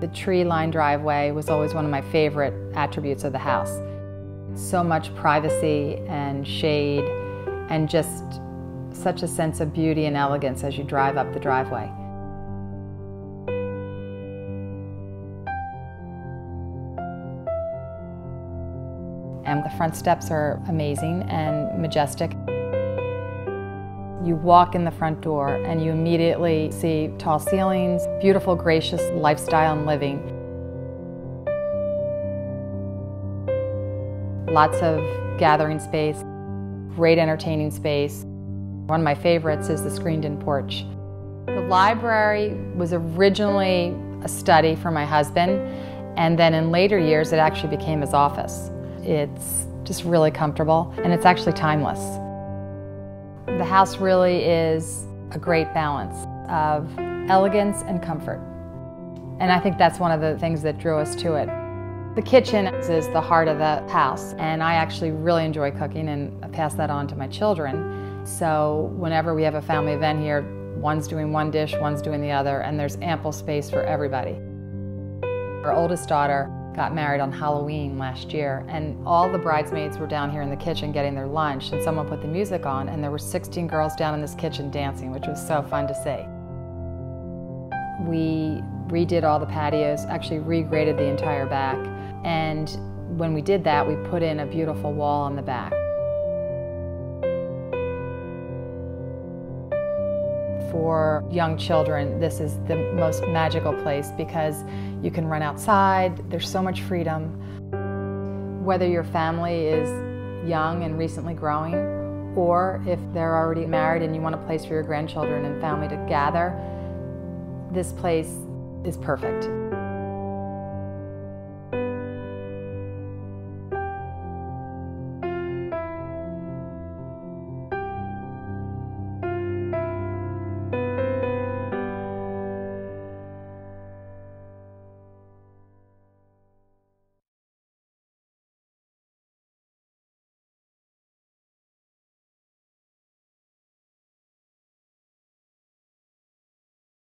The tree-lined driveway was always one of my favorite attributes of the house. So much privacy and shade and just such a sense of beauty and elegance as you drive up the driveway. And the front steps are amazing and majestic. You walk in the front door and you immediately see tall ceilings, beautiful, gracious lifestyle and living. Lots of gathering space, great entertaining space. One of my favorites is the screened-in porch. The library was originally a study for my husband, and then in later years it actually became his office. It's just really comfortable, and it's actually timeless. The house really is a great balance of elegance and comfort. And I think that's one of the things that drew us to it. The kitchen is the heart of the house, and I actually really enjoy cooking and pass that on to my children. So whenever we have a family event here, one's doing one dish, one's doing the other, and there's ample space for everybody. Our oldest daughter got married on Halloween last year, and all the bridesmaids were down here in the kitchen getting their lunch, and someone put the music on, and there were 16 girls down in this kitchen dancing, which was so fun to see. We redid all the patios, actually regraded the entire back, and when we did that, we put in a beautiful wall on the back. For young children, this is the most magical place because you can run outside, there's so much freedom. Whether your family is young and recently growing, or if they're already married and you want a place for your grandchildren and family to gather, this place is perfect.